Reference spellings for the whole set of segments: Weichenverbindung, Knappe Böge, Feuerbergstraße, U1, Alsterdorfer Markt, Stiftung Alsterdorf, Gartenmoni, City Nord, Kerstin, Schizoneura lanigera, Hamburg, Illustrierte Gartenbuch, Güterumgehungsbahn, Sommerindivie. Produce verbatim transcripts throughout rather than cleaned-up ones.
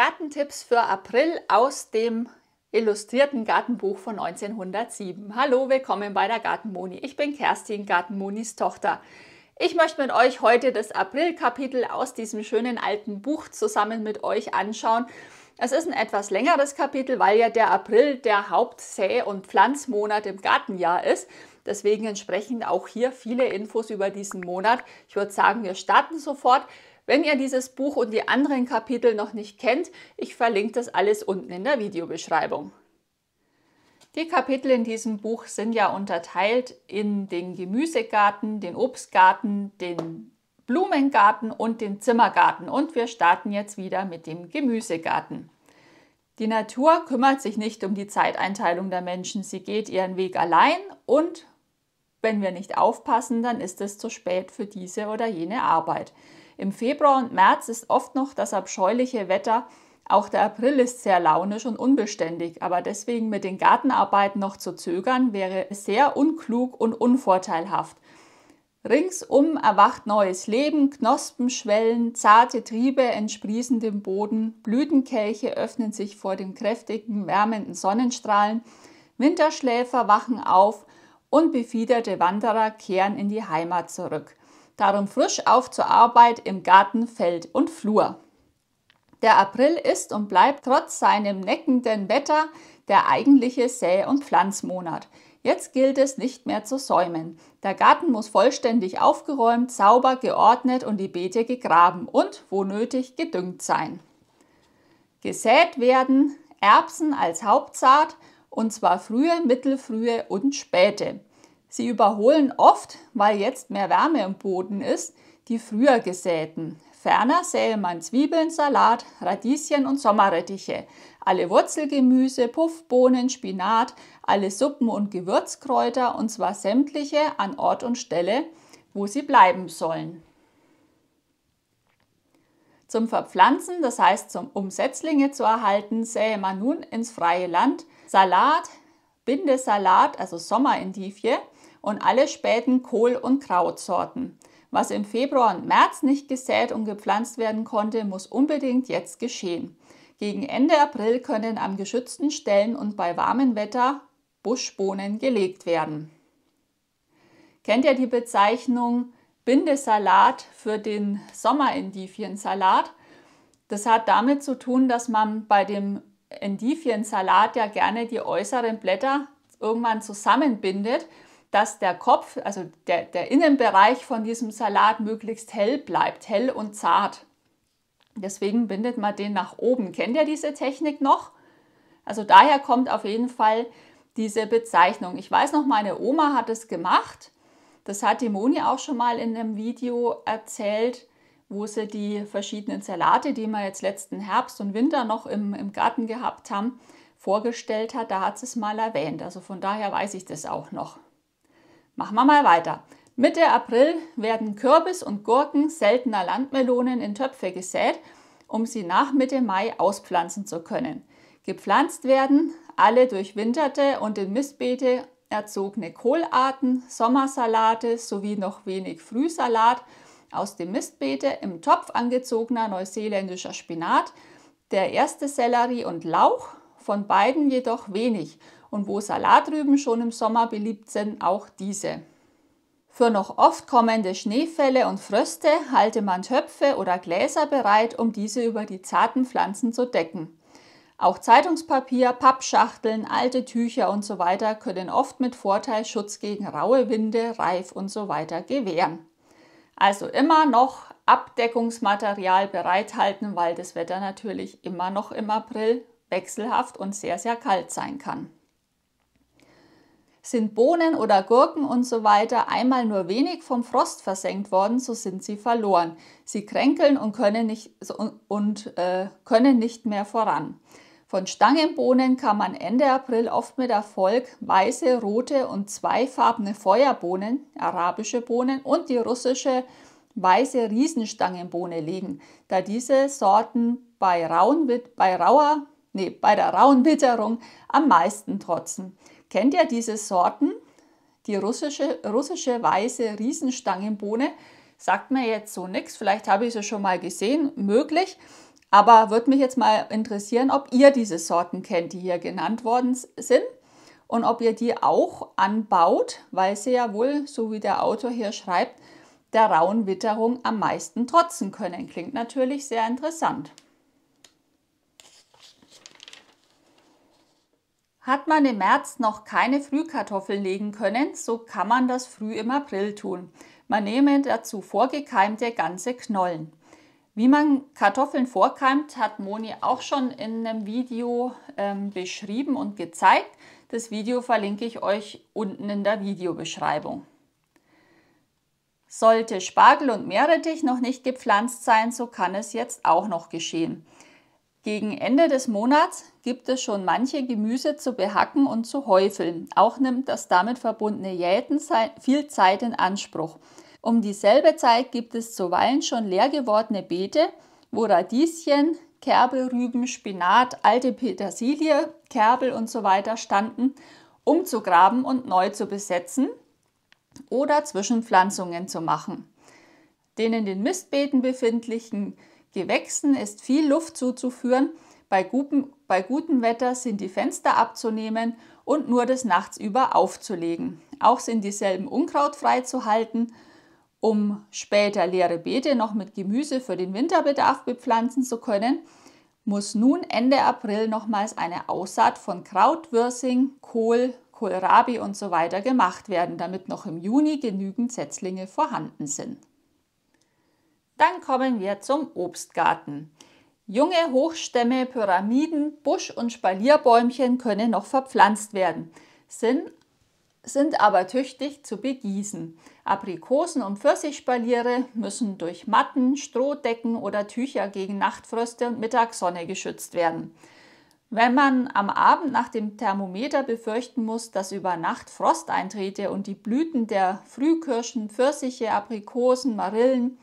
Gartentipps für April aus dem Illustrierten Gartenbuch von neunzehnhundertsieben. Hallo, willkommen bei der Gartenmoni. Ich bin Kerstin, Gartenmonis Tochter. Ich möchte mit euch heute das April-Kapitel aus diesem schönen alten Buch zusammen mit euch anschauen. Es ist ein etwas längeres Kapitel, weil ja der April der Hauptsä- und Pflanzmonat im Gartenjahr ist. Deswegen entsprechend auch hier viele Infos über diesen Monat. Ich würde sagen, wir starten sofort. Wenn ihr dieses Buch und die anderen Kapitel noch nicht kennt, ich verlinke das alles unten in der Videobeschreibung. Die Kapitel in diesem Buch sind ja unterteilt in den Gemüsegarten, den Obstgarten, den Blumengarten und den Zimmergarten. Und wir starten jetzt wieder mit dem Gemüsegarten. Die Natur kümmert sich nicht um die Zeiteinteilung der Menschen. Sie geht ihren Weg allein und wenn wir nicht aufpassen, dann ist es zu spät für diese oder jene Arbeit. Im Februar und März ist oft noch das abscheuliche Wetter. Auch der April ist sehr launisch und unbeständig, aber deswegen mit den Gartenarbeiten noch zu zögern, wäre sehr unklug und unvorteilhaft. Ringsum erwacht neues Leben, Knospen schwellen, zarte Triebe entsprießen dem Boden, Blütenkelche öffnen sich vor den kräftigen, wärmenden Sonnenstrahlen, Winterschläfer wachen auf und befiederte Wanderer kehren in die Heimat zurück. Darum frisch auf zur Arbeit im Garten, Feld und Flur. Der April ist und bleibt trotz seinem neckenden Wetter der eigentliche Sä- und Pflanzmonat. Jetzt gilt es nicht mehr zu säumen. Der Garten muss vollständig aufgeräumt, sauber, geordnet und die Beete gegraben und, wo nötig, gedüngt sein. Gesät werden Erbsen als Hauptsaat, und zwar frühe, mittelfrühe und späte. Sie überholen oft, weil jetzt mehr Wärme im Boden ist, die früher gesäten. Ferner sähe man Zwiebeln, Salat, Radieschen und Sommerrettiche, alle Wurzelgemüse, Puffbohnen, Spinat, alle Suppen und Gewürzkräuter und zwar sämtliche an Ort und Stelle, wo sie bleiben sollen. Zum Verpflanzen, das heißt zum, um Setzlinge zu erhalten, sähe man nun ins freie Land Salat, Bindesalat, also Sommerindivie und alle späten Kohl- und Krautsorten. Was im Februar und März nicht gesät und gepflanzt werden konnte, muss unbedingt jetzt geschehen. Gegen Ende April können an geschützten Stellen und bei warmem Wetter Buschbohnen gelegt werden. Kennt ihr die Bezeichnung Bindesalat für den Sommerindiviensalat? Das hat damit zu tun, dass man bei dem Indiviensalat ja gerne die äußeren Blätter irgendwann zusammenbindet, dass der Kopf, also der, der Innenbereich von diesem Salat möglichst hell bleibt, hell und zart. Deswegen bindet man den nach oben. Kennt ihr diese Technik noch? Also daher kommt auf jeden Fall diese Bezeichnung. Ich weiß noch, meine Oma hat es gemacht. Das hat die Moni auch schon mal in einem Video erzählt, wo sie die verschiedenen Salate, die wir jetzt letzten Herbst und Winter noch im, im Garten gehabt haben, vorgestellt hat. Da hat sie es mal erwähnt. Also von daher weiß ich das auch noch. Machen wir mal weiter. Mitte April werden Kürbis und Gurken, seltener Landmelonen in Töpfe gesät, um sie nach Mitte Mai auspflanzen zu können. Gepflanzt werden alle durchwinterte und in Mistbeete erzogene Kohlarten, Sommersalate sowie noch wenig Frühsalat aus dem Mistbeete, im Topf angezogener neuseeländischer Spinat, der erste Sellerie und Lauch, von beiden jedoch wenig. Und wo Salatrüben schon im Sommer beliebt sind, auch diese. Für noch oft kommende Schneefälle und Fröste halte man Töpfe oder Gläser bereit, um diese über die zarten Pflanzen zu decken. Auch Zeitungspapier, Pappschachteln, alte Tücher usw. können oft mit Vorteil Schutz gegen raue Winde, Reif usw. gewähren. Also immer noch Abdeckungsmaterial bereithalten, weil das Wetter natürlich immer noch im April wechselhaft und sehr, sehr kalt sein kann. Sind Bohnen oder Gurken und so weiter einmal nur wenig vom Frost versenkt worden, so sind sie verloren. Sie kränkeln und können nicht, und, äh, können nicht mehr voran. Von Stangenbohnen kann man Ende April oft mit Erfolg weiße, rote und zweifarbene Feuerbohnen, arabische Bohnen und die russische weiße Riesenstangenbohne legen, da diese Sorten bei, rauen, bei, rauer, nee, bei der rauen Witterung am meisten trotzen. Kennt ihr diese Sorten? Die russische, russische weiße Riesenstangenbohne sagt mir jetzt so nichts. Vielleicht habe ich sie schon mal gesehen, möglich. Aber würde mich jetzt mal interessieren, ob ihr diese Sorten kennt, die hier genannt worden sind und ob ihr die auch anbaut, weil sie ja wohl, so wie der Autor hier schreibt, der rauen Witterung am meisten trotzen können. Klingt natürlich sehr interessant. Hat man im März noch keine Frühkartoffeln legen können, so kann man das früh im April tun. Man nehme dazu vorgekeimte ganze Knollen. Wie man Kartoffeln vorkeimt, hat Moni auch schon in einem Video ähm, beschrieben und gezeigt. Das Video verlinke ich euch unten in der Videobeschreibung. Sollte Spargel und Meerrettich noch nicht gepflanzt sein, so kann es jetzt auch noch geschehen. Gegen Ende des Monats gibt es schon manche Gemüse zu behacken und zu häufeln. Auch nimmt das damit verbundene Jäten viel Zeit in Anspruch. Um dieselbe Zeit gibt es zuweilen schon leer gewordene Beete, wo Radieschen, Kerbelrüben, Spinat, alte Petersilie, Kerbel und so weiter standen, umzugraben und neu zu besetzen oder Zwischenpflanzungen zu machen. Den in den Mistbeeten befindlichen Gewächsen ist viel Luft zuzuführen, bei gutem, bei gutem Wetter sind die Fenster abzunehmen und nur des Nachts über aufzulegen. Auch sind dieselben unkrautfrei zu halten. Um später leere Beete noch mit Gemüse für den Winterbedarf bepflanzen zu können, muss nun Ende April nochmals eine Aussaat von Krautwürsing, Kohl, Kohlrabi und so weiter gemacht werden, damit noch im Juni genügend Setzlinge vorhanden sind. Dann kommen wir zum Obstgarten. Junge Hochstämme, Pyramiden, Busch- und Spalierbäumchen können noch verpflanzt werden, sind sind aber tüchtig zu begießen. Aprikosen- und Pfirsichspaliere müssen durch Matten, Strohdecken oder Tücher gegen Nachtfröste und Mittagssonne geschützt werden. Wenn man am Abend nach dem Thermometer befürchten muss, dass über Nacht Frost eintrete und die Blüten der Frühkirschen, Pfirsiche, Aprikosen, Marillen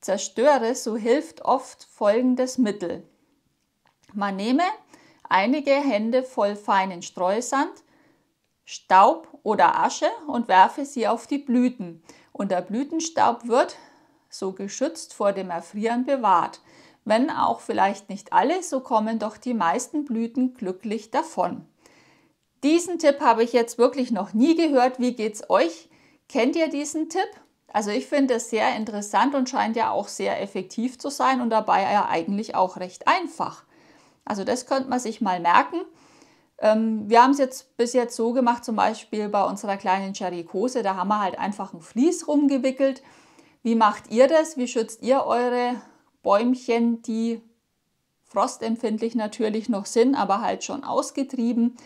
zerstöre, so hilft oft folgendes Mittel. Man nehme einige Hände voll feinen Streusand, Staub oder Asche und werfe sie auf die Blüten. Und der Blütenstaub wird, so geschützt vor dem Erfrieren, bewahrt. Wenn auch vielleicht nicht alle, so kommen doch die meisten Blüten glücklich davon. Diesen Tipp habe ich jetzt wirklich noch nie gehört. Wie geht's euch? Kennt ihr diesen Tipp? Also ich finde es sehr interessant und scheint ja auch sehr effektiv zu sein und dabei ja eigentlich auch recht einfach. Also das könnte man sich mal merken. Wir haben es jetzt bis jetzt so gemacht, zum Beispiel bei unserer kleinen Cherrykose, da haben wir halt einfach ein Vlies rumgewickelt. Wie macht ihr das? Wie schützt ihr eure Bäumchen, die frostempfindlich natürlich noch sind, aber halt schon ausgetrieben?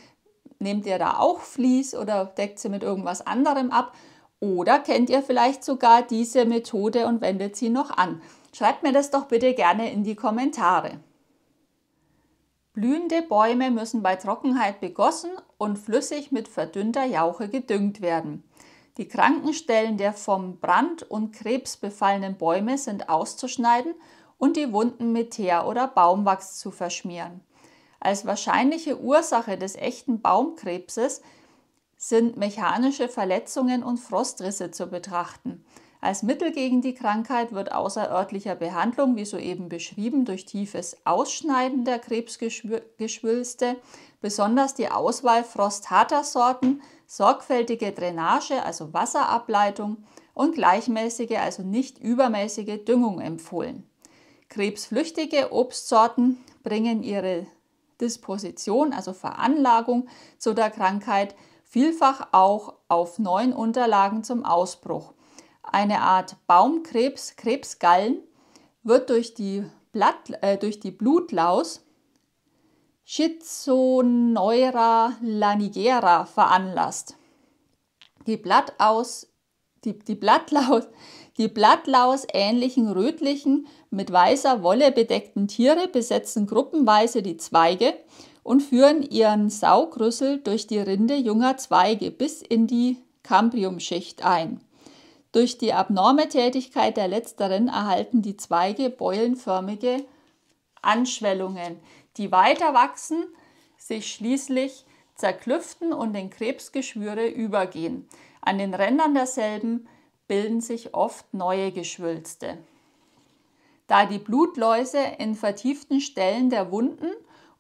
Nehmt ihr da auch Vlies oder deckt sie mit irgendwas anderem ab? Oder kennt ihr vielleicht sogar diese Methode und wendet sie noch an? Schreibt mir das doch bitte gerne in die Kommentare. Blühende Bäume müssen bei Trockenheit begossen und flüssig mit verdünnter Jauche gedüngt werden. Die kranken Stellen der vom Brand und Krebs befallenen Bäume sind auszuschneiden und die Wunden mit Teer oder Baumwachs zu verschmieren. Als wahrscheinliche Ursache des echten Baumkrebses sind mechanische Verletzungen und Frostrisse zu betrachten. Als Mittel gegen die Krankheit wird außer örtlicher Behandlung, wie soeben beschrieben, durch tiefes Ausschneiden der Krebsgeschwülste, besonders die Auswahl frostharter Sorten, sorgfältige Drainage, also Wasserableitung und gleichmäßige, also nicht übermäßige Düngung empfohlen. Krebsflüchtige Obstsorten bringen ihre Disposition, also Veranlagung zu der Krankheit, vielfach auch auf neuen Unterlagen zum Ausbruch. Eine Art Baumkrebs, Krebsgallen, wird durch die, Blatt, äh, durch die Blutlaus Schizoneura lanigera veranlasst. Die Blattlaus, die, die Blattlaus, die Blattlaus ähnlichen rötlichen, mit weißer Wolle bedeckten Tiere besetzen gruppenweise die Zweige und führen ihren Saugrüssel durch die Rinde junger Zweige bis in die Kambriumschicht ein. Durch die abnorme Tätigkeit der letzteren erhalten die Zweige beulenförmige Anschwellungen, die weiter wachsen, sich schließlich zerklüften und in Krebsgeschwüre übergehen. An den Rändern derselben bilden sich oft neue Geschwülste. da die Blutläuse in vertieften Stellen der Wunden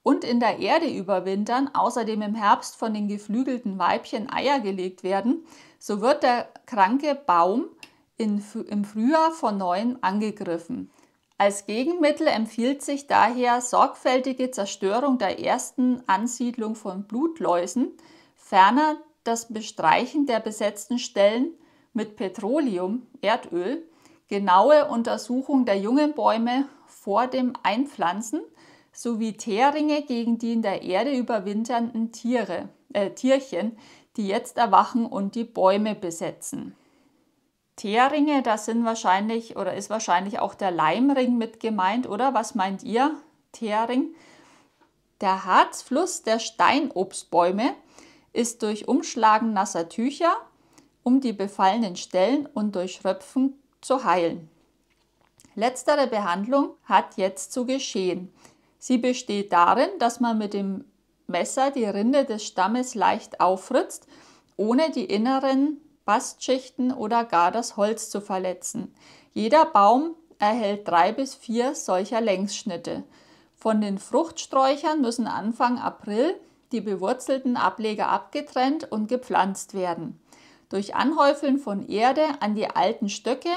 und in der Erde überwintern, außerdem im Herbst von den geflügelten Weibchen Eier gelegt werden, so wird der kranke Baum in, im Frühjahr von neuem angegriffen. Als Gegenmittel empfiehlt sich daher sorgfältige Zerstörung der ersten Ansiedlung von Blutläusen, ferner das Bestreichen der besetzten Stellen mit Petroleum, Erdöl, genaue Untersuchung der jungen Bäume vor dem Einpflanzen, sowie Teerringe gegen die in der Erde überwinternden Tiere, äh, Tierchen, die jetzt erwachen und die Bäume besetzen. Teerringe, das sind wahrscheinlich oder ist wahrscheinlich auch der Leimring mit gemeint, oder? Was meint ihr? Teerring. Der Harzfluss der Steinobstbäume ist durch Umschlagen nasser Tücher um die befallenen Stellen und durch Röpfen zu heilen. Letztere Behandlung hat jetzt zu geschehen. Sie besteht darin, dass man mit dem Messer die Rinde des Stammes leicht auffritzt, ohne die inneren Bastschichten oder gar das Holz zu verletzen. Jeder Baum erhält drei bis vier solcher Längsschnitte. Von den Fruchtsträuchern müssen Anfang April die bewurzelten Ableger abgetrennt und gepflanzt werden. Durch Anhäufeln von Erde an die alten Stöcke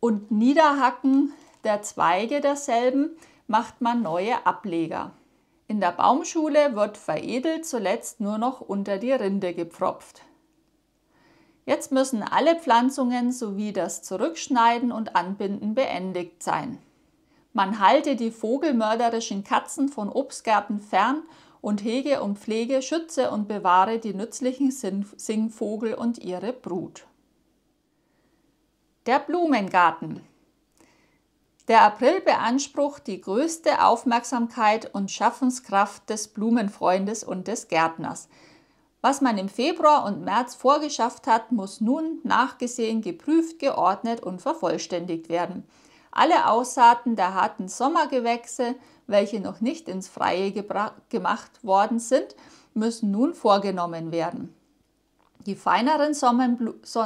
und Niederhacken der Zweige derselben macht man neue Ableger. In der Baumschule wird veredelt zuletzt nur noch unter die Rinde gepfropft. Jetzt müssen alle Pflanzungen sowie das Zurückschneiden und Anbinden beendigt sein. Man halte die vogelmörderischen Katzen von Obstgärten fern und hege und pflege, schütze und bewahre die nützlichen Singvogel und ihre Brut. Der Blumengarten. Der April beansprucht die größte Aufmerksamkeit und Schaffenskraft des Blumenfreundes und des Gärtners. Was man im Februar und März vorgeschafft hat, muss nun nachgesehen, geprüft, geordnet und vervollständigt werden. Alle Aussaaten der harten Sommergewächse, welche noch nicht ins Freie gemacht worden sind, müssen nun vorgenommen werden. Die feineren Sommerblu so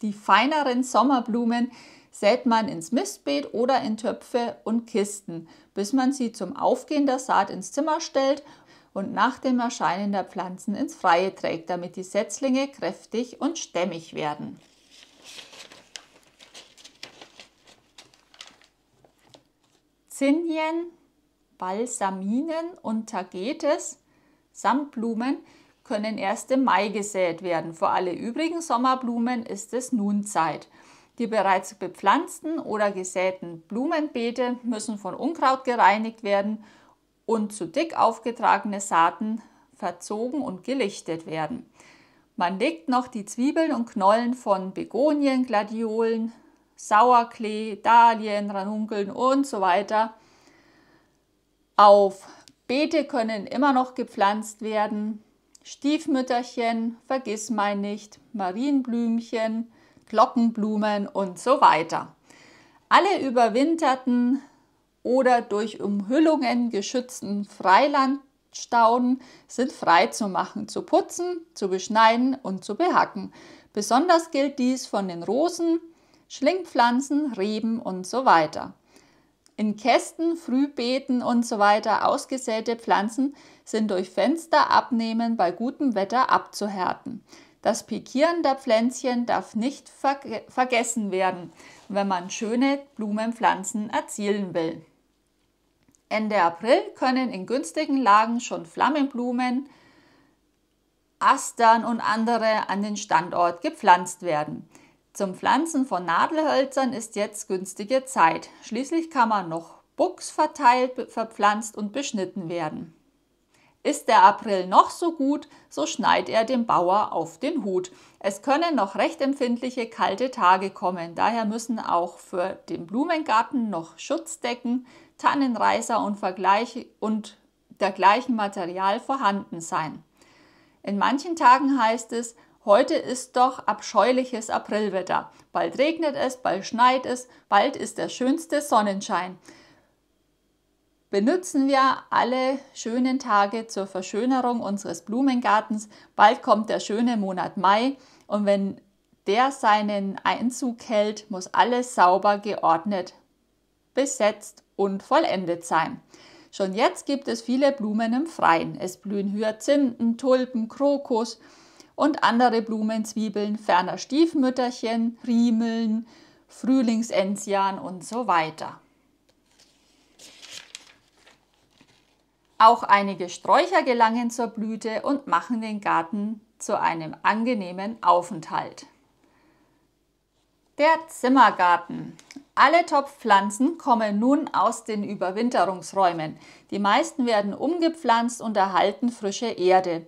die feineren Sommerblumen sät man ins Mistbeet oder in Töpfe und Kisten, bis man sie zum Aufgehen der Saat ins Zimmer stellt und nach dem Erscheinen der Pflanzen ins Freie trägt, damit die Setzlinge kräftig und stämmig werden. Zinnien, Balsaminen und Tagetes samt Blumen können erst im Mai gesät werden. Für alle übrigen Sommerblumen ist es nun Zeit. Die bereits bepflanzten oder gesäten Blumenbeete müssen von Unkraut gereinigt werden und zu dick aufgetragene Saaten verzogen und gelichtet werden. Man legt noch die Zwiebeln und Knollen von Begonien, Gladiolen, Sauerklee, Dahlien, Ranunkeln und so weiter auf. Beete können immer noch gepflanzt werden. Stiefmütterchen, Vergissmeinnicht, Marienblümchen, Glockenblumen und so weiter. Alle überwinterten oder durch Umhüllungen geschützten Freilandstauden sind frei zu machen, zu putzen, zu beschneiden und zu behacken. Besonders gilt dies von den Rosen, Schlingpflanzen, Reben und so weiter. In Kästen, Frühbeeten und so weiter ausgesäte Pflanzen sind durch Fenster abnehmen bei gutem Wetter abzuhärten. Das Pikieren der Pflänzchen darf nicht ver vergessen werden, wenn man schöne Blumenpflanzen erzielen will. Ende April können in günstigen Lagen schon Flammenblumen, Astern und andere an den Standort gepflanzt werden. Zum Pflanzen von Nadelhölzern ist jetzt günstige Zeit. Schließlich kann man noch Buchs verteilt, verpflanzt und beschnitten werden. Ist der April noch so gut, so schneit er dem Bauer auf den Hut. Es können noch recht empfindliche kalte Tage kommen. Daher müssen auch für den Blumengarten noch Schutzdecken, Tannenreiser und, Vergleich und dergleichen Material vorhanden sein. In manchen Tagen heißt es, heute ist doch abscheuliches Aprilwetter. Bald regnet es, bald schneit es, bald ist der schönste Sonnenschein. Benutzen wir alle schönen Tage zur Verschönerung unseres Blumengartens. Bald kommt der schöne Monat Mai und wenn der seinen Einzug hält, muss alles sauber geordnet besetzt und vollendet sein. Schon jetzt gibt es viele Blumen im Freien. Es blühen Hyazinthen, Tulpen, Krokus und andere Blumenzwiebeln, ferner Stiefmütterchen, Riemeln, Frühlingsenzian und so weiter. Auch einige Sträucher gelangen zur Blüte und machen den Garten zu einem angenehmen Aufenthalt. Der Zimmergarten. Alle Topfpflanzen kommen nun aus den Überwinterungsräumen. Die meisten werden umgepflanzt und erhalten frische Erde.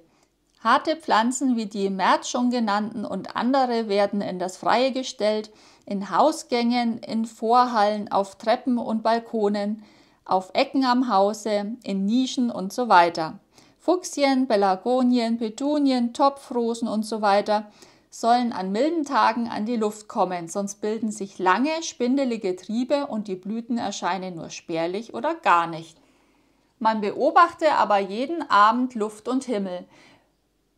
Harte Pflanzen wie die im März schon genannten und andere werden in das Freie gestellt, in Hausgängen, in Vorhallen, auf Treppen und Balkonen, auf Ecken am Hause, in Nischen und so weiter. Fuchsien, Pelargonien, Petunien, Topfrosen und so weiter sollen an milden Tagen an die Luft kommen, sonst bilden sich lange, spindelige Triebe und die Blüten erscheinen nur spärlich oder gar nicht. Man beobachte aber jeden Abend Luft und Himmel.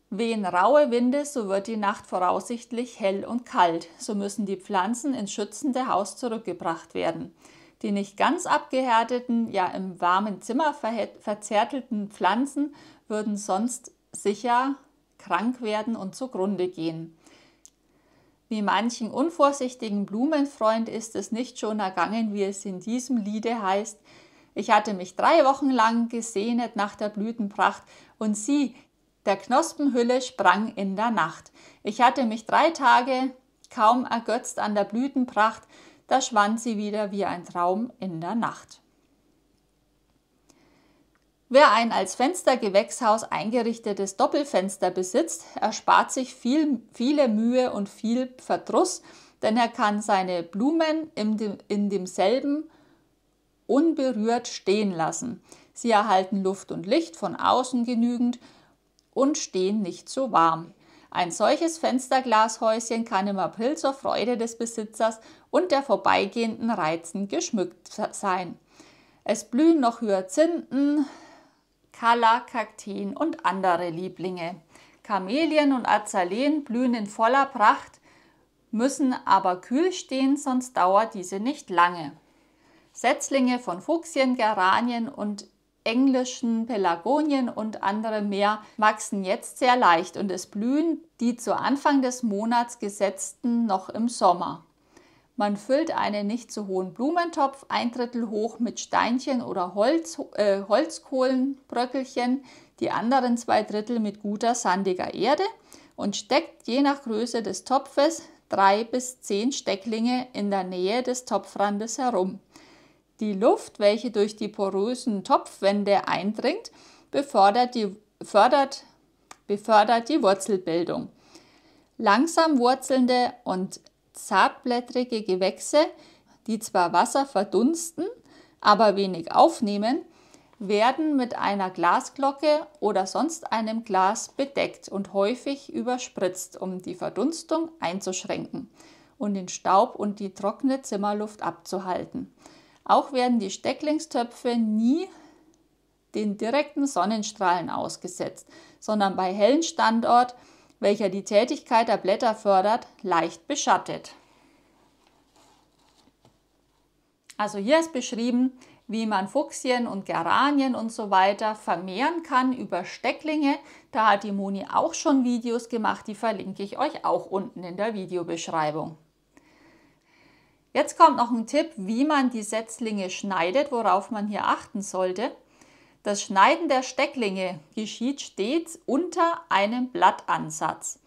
Wehen raue Winde, so wird die Nacht voraussichtlich hell und kalt, so müssen die Pflanzen ins schützende Haus zurückgebracht werden. Die nicht ganz abgehärteten, ja im warmen Zimmer verzärtelten Pflanzen würden sonst sicher krank werden und zugrunde gehen. Wie manchen unvorsichtigen Blumenfreund ist es nicht schon ergangen, wie es in diesem Liede heißt: Ich hatte mich drei Wochen lang gesehnet nach der Blütenpracht, und sieh, der Knospenhülle sprang in der Nacht. Ich hatte mich drei Tage kaum ergötzt an der Blütenpracht, da schwand sie wieder wie ein Traum in der Nacht. Wer ein als Fenstergewächshaus eingerichtetes Doppelfenster besitzt, erspart sich viel, viele Mühe und viel Verdruss, denn er kann seine Blumen in, dem, in demselben unberührt stehen lassen. Sie erhalten Luft und Licht von außen genügend und stehen nicht so warm. Ein solches Fensterglashäuschen kann im April zur Freude des Besitzers und der vorbeigehenden Reizen geschmückt sein. Es blühen noch Hyazinthen, Kalakakteen und andere Lieblinge. Kamelien und Azaleen blühen in voller Pracht, müssen aber kühl stehen, sonst dauert diese nicht lange. Setzlinge von Fuchsien, Geranien und englischen Pelargonien und andere mehr wachsen jetzt sehr leicht und es blühen die zu Anfang des Monats gesetzten noch im Sommer. Man füllt einen nicht zu hohen Blumentopf ein Drittel hoch mit Steinchen oder Holz, äh, Holzkohlenbröckelchen, die anderen zwei Drittel mit guter sandiger Erde und steckt je nach Größe des Topfes drei bis zehn Stecklinge in der Nähe des Topfrandes herum. Die Luft, welche durch die porösen Topfwände eindringt, befördert die, fördert, befördert die Wurzelbildung. Langsam wurzelnde und zartblättrige Gewächse, die zwar Wasser verdunsten, aber wenig aufnehmen, werden mit einer Glasglocke oder sonst einem Glas bedeckt und häufig überspritzt, um die Verdunstung einzuschränken und den Staub und die trockene Zimmerluft abzuhalten. Auch werden die Stecklingstöpfe nie den direkten Sonnenstrahlen ausgesetzt, sondern bei hellem Standort, welcher die Tätigkeit der Blätter fördert, leicht beschattet. Also hier ist beschrieben, wie man Fuchsien und Geranien und so weiter vermehren kann über Stecklinge. Da hat die Moni auch schon Videos gemacht, die verlinke ich euch auch unten in der Videobeschreibung. Jetzt kommt noch ein Tipp, wie man die Setzlinge schneidet, worauf man hier achten sollte. Das Schneiden der Stecklinge geschieht stets unter einem Blattansatz.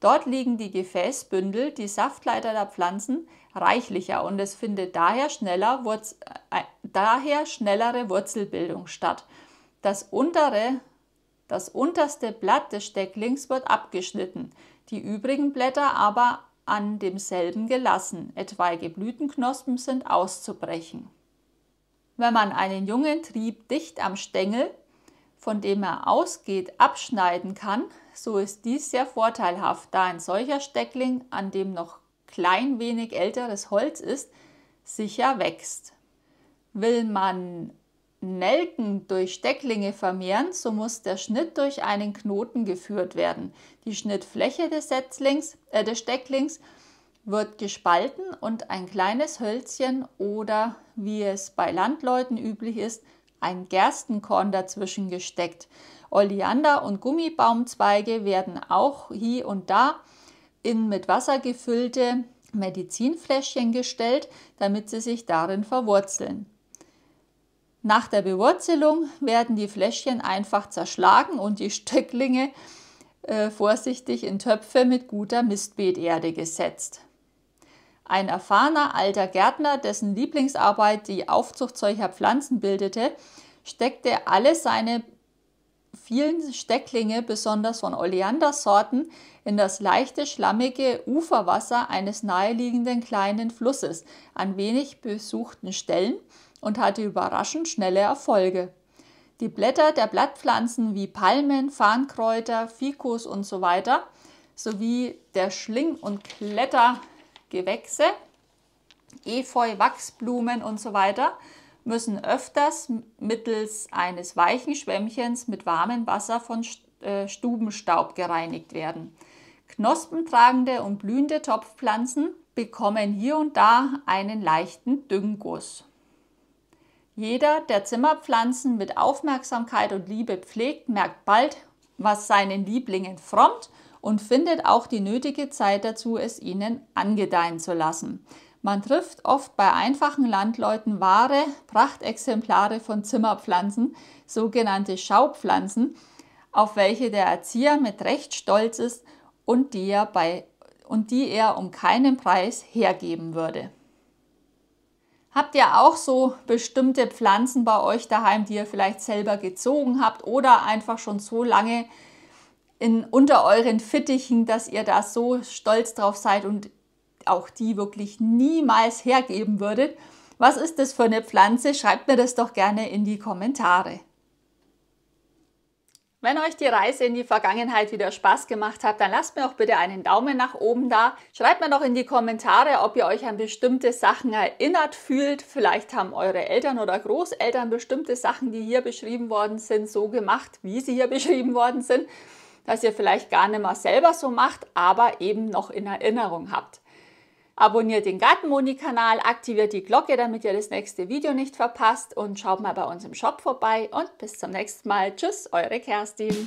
Dort liegen die Gefäßbündel, die Saftleiter der Pflanzen, reichlicher und es findet daher, schneller Wurz, äh, daher schnellere Wurzelbildung statt. Das untere, das unterste Blatt des Stecklings wird abgeschnitten, die übrigen Blätter aber an demselben gelassen, etwaige Blütenknospen sind auszubrechen. Wenn man einen jungen Trieb dicht am Stängel, von dem er ausgeht, abschneiden kann, so ist dies sehr vorteilhaft, da ein solcher Steckling, an dem noch klein wenig älteres Holz ist, sicher wächst. Will man Nelken durch Stecklinge vermehren, so muss der Schnitt durch einen Knoten geführt werden. Die Schnittfläche des, Setzlings, äh, des Stecklings wird gespalten und ein kleines Hölzchen oder, wie es bei Landleuten üblich ist, ein Gerstenkorn dazwischen gesteckt. Oleander und Gummibaumzweige werden auch hier und da in mit Wasser gefüllte Medizinfläschchen gestellt, damit sie sich darin verwurzeln. Nach der Bewurzelung werden die Fläschchen einfach zerschlagen und die Stöcklinge äh, vorsichtig in Töpfe mit guter Mistbeeterde gesetzt. Ein erfahrener alter Gärtner, dessen Lieblingsarbeit die Aufzucht solcher Pflanzen bildete, steckte alle seine vielen Stecklinge, besonders von Oleandersorten, in das leichte, schlammige Uferwasser eines naheliegenden kleinen Flusses an wenig besuchten Stellen und hatte überraschend schnelle Erfolge. Die Blätter der Blattpflanzen wie Palmen, Farnkräuter, Fikus und so weiter, sowie der Schling- und Klettergewächse, Efeu, Wachsblumen und so weiter, müssen öfters mittels eines weichen Schwämmchens mit warmem Wasser von Stubenstaub gereinigt werden. Knospentragende und blühende Topfpflanzen bekommen hier und da einen leichten Dünnguss. Jeder, der Zimmerpflanzen mit Aufmerksamkeit und Liebe pflegt, merkt bald, was seinen Lieblingen frommt und findet auch die nötige Zeit dazu, es ihnen angedeihen zu lassen. Man trifft oft bei einfachen Landleuten wahre Prachtexemplare von Zimmerpflanzen, sogenannte Schaupflanzen, auf welche der Erzieher mit Recht stolz ist und die er, bei, und die er um keinen Preis hergeben würde. Habt ihr auch so bestimmte Pflanzen bei euch daheim, die ihr vielleicht selber gezogen habt oder einfach schon so lange in, unter euren Fittichen, dass ihr da so stolz drauf seid und auch die wirklich niemals hergeben würdet? Was ist das für eine Pflanze? Schreibt mir das doch gerne in die Kommentare. Wenn euch die Reise in die Vergangenheit wieder Spaß gemacht hat, dann lasst mir doch bitte einen Daumen nach oben da. Schreibt mir doch in die Kommentare, ob ihr euch an bestimmte Sachen erinnert fühlt. Vielleicht haben eure Eltern oder Großeltern bestimmte Sachen, die hier beschrieben worden sind, so gemacht, wie sie hier beschrieben worden sind, dass ihr vielleicht gar nicht mal selber so macht, aber eben noch in Erinnerung habt. Abonniert den Gartenmoni-Kanal, aktiviert die Glocke, damit ihr das nächste Video nicht verpasst, und schaut mal bei uns im Shop vorbei und bis zum nächsten Mal. Tschüss, eure Kerstin.